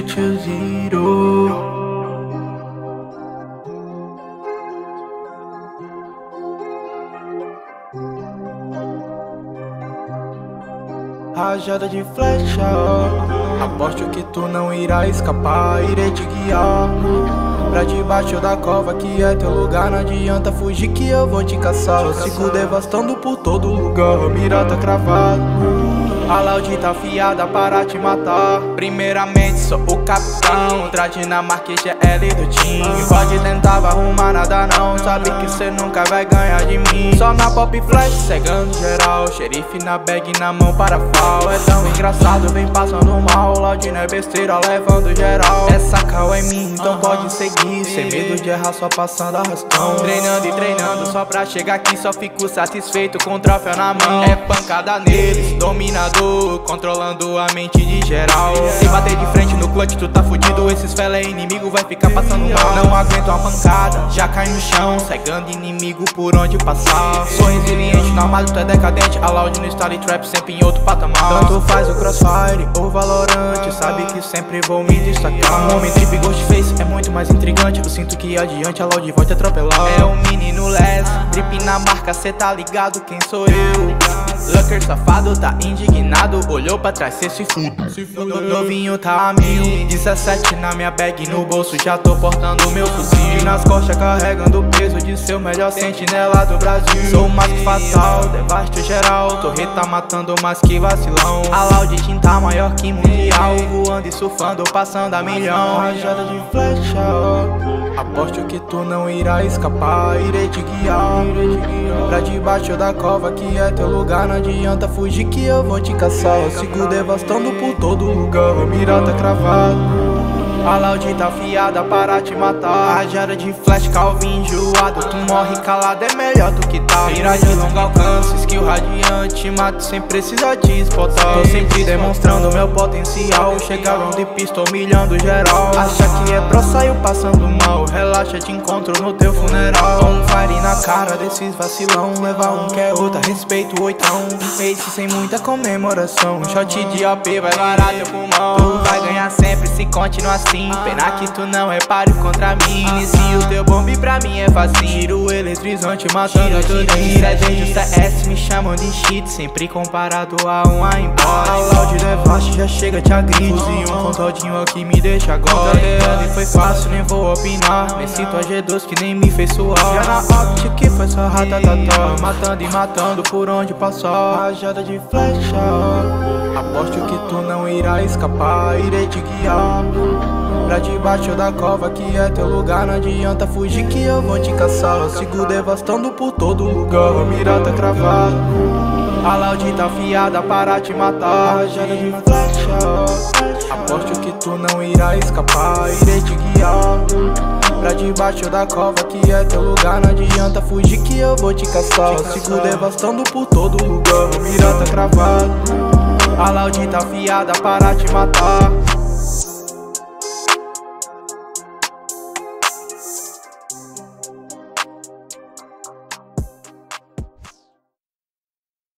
shoot you zero. Rajada de flecha, aposto que tu não irá escapar. Irei te guiar pra debaixo da cova que é teu lugar. Não adianta fugir que eu vou te caçar. Eu sigo devastando por todo lugar, a mira tá cravada, a Loud tá afiada para te matar. Primeiramente sou o capitão, outra dinamarquês é L do time. Pode tentar, vai arrumar nada não, sabe que cê nunca vai ganhar de mim. Só na pop flash, cegando geral, xerife na bag, na mão para fall. É tão engraçado, vem passando mal, Loud não é besteira, levando geral. Essa cal é minha, então pode seguir, sem medo de errar, só passando arrastão. Treinando e treinando, só pra chegar aqui, só fico satisfeito com o troféu na mão. É pancada neles, dominador, controlando a mente de geral. Se bater de frente no clutch tu tá fudido. Esses fela é inimigo, vai ficar passando mal. Não aguento a pancada, já cai no chão, cegando inimigo por onde passar. Sou resiliente, normal tu é decadente. A Loud no style trap sempre em outro patamar. Tanto faz o Crossfire ou Valorant, sabe que sempre vou me destacar. O homem trip Ghostface é muito mais intrigante. Eu sinto que adiante a Loud vai te atropelar. É o menino Lester, trip na marca, cê tá ligado quem sou eu. Lester safado tá indignado, olhou pra trás, cê se fuda. Novinho tá a mil, 17 na minha bag, no bolso já tô portando meu fuzil. E nas costas carregando o peso de seu melhor sentinela do Brasil. Sou mais que fatal, devasto geral, torre tá matando mais que vacilão. A Loud Team tá maior que mundial, voando e surfando, passando a milhão. Rajada de flecha, aposto que tu não irá escapar. Irei te guiar pra debaixo da cova que é teu lugar. Não adianta fugir que eu vou te caçar. Eu sigo devastando por todo lugar, a mira tá cravada, a Loud tá afiada para te matar. Rajada de flash, Calvin enjoado, tu morre calado, é melhor do que tá. Mira de longo alcance, skill radiante, mato sem precisar te espotar. Tô sempre demonstrando meu potencial, chegaram de pistol milhando geral. Acha que é pro, saiu passando mal, relaxa, te encontro no teu funeral. Tom fire na cara desses vacilão, levar um que é outra, respeito oitão. Face sem muita comemoração, shot de AP vai varar teu pulmão. Tu vai ganhar sempre se continuar assim. Pena que tu não repare contra mim. Inicio teu bombe, pra mim é vacilo. Tiro eletrizante, matando tudo. Tira desde o CS, me chamam de cheat, sempre comparado a um aimbot. A Loud devaste, já chega, te agride. Fuzinho com todinho é o que me deixa agora. E foi fácil, nem vou opinar. Me sinto a G2 que nem me fez suar. Já na Opt que foi só ratatatá, matando e matando por onde passar. Rajada de flecha, aposto que tu não irá escapar. Irei te guiar pra debaixo da cova que é teu lugar. Não adianta fugir que eu vou te caçar. Eu sigo devastando por todo lugar, a mira tá cravada, a Loud tá afiada para te matar. Rajada de flecha, aposto que tu não irá escapar. Irei te guiar pra debaixo da cova que é teu lugar. Não adianta fugir que eu vou te caçar. Eu sigo devastando por todo lugar, a mira tá cravada, a Loud tá afiada para te matar.